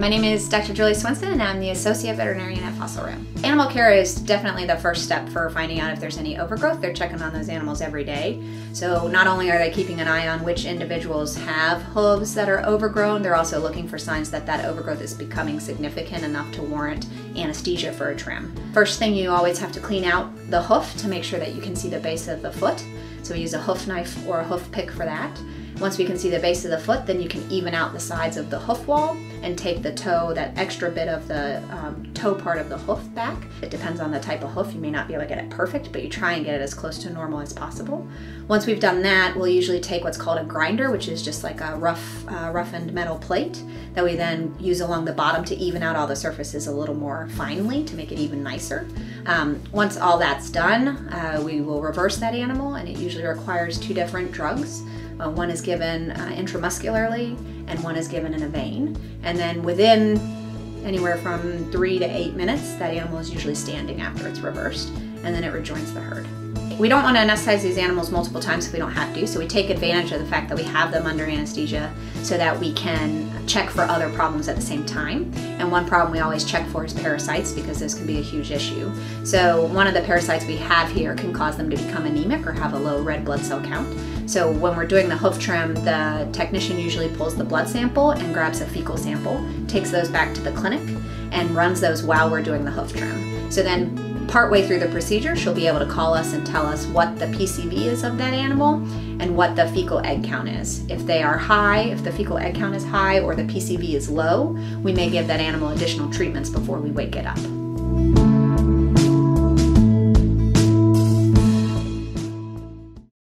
My name is Dr. Julie Swenson, and I'm the Associate Veterinarian at Fossil Rim. Animal care is definitely the first step for finding out if there's any overgrowth. They're checking on those animals every day. So not only are they keeping an eye on which individuals have hooves that are overgrown, they're also looking for signs that that overgrowth is becoming significant enough to warrant anesthesia for a trim. First thing, you always have to clean out the hoof to make sure that you can see the base of the foot. So we use a hoof knife or a hoof pick for that. Once we can see the base of the foot, then you can even out the sides of the hoof wall and take the toe, that extra bit of the toe part of the hoof back. It depends on the type of hoof. You may not be able to get it perfect, but you try and get it as close to normal as possible. Once we've done that, we'll usually take what's called a grinder, which is just like a roughened metal plate that we then use along the bottom to even out all the surfaces a little more finely to make it even nicer. Once all that's done, we will reverse that animal, and it usually requires two different drugs. One is given intramuscularly, and one is given in a vein. And then within anywhere from 3 to 8 minutes, that animal is usually standing after it's reversed, and then it rejoins the herd. We don't want to anesthetize these animals multiple times if we don't have to, so we take advantage of the fact that we have them under anesthesia so that we can check for other problems at the same time. And one problem we always check for is parasites, because this can be a huge issue. So one of the parasites we have here can cause them to become anemic or have a low red blood cell count. So when we're doing the hoof trim, the technician usually pulls the blood sample and grabs a fecal sample, takes those back to the clinic, and runs those while we're doing the hoof trim. So then partway through the procedure, she'll be able to call us and tell us what the PCV is of that animal and what the fecal egg count is. If they are high, if the fecal egg count is high or the PCV is low, we may give that animal additional treatments before we wake it up.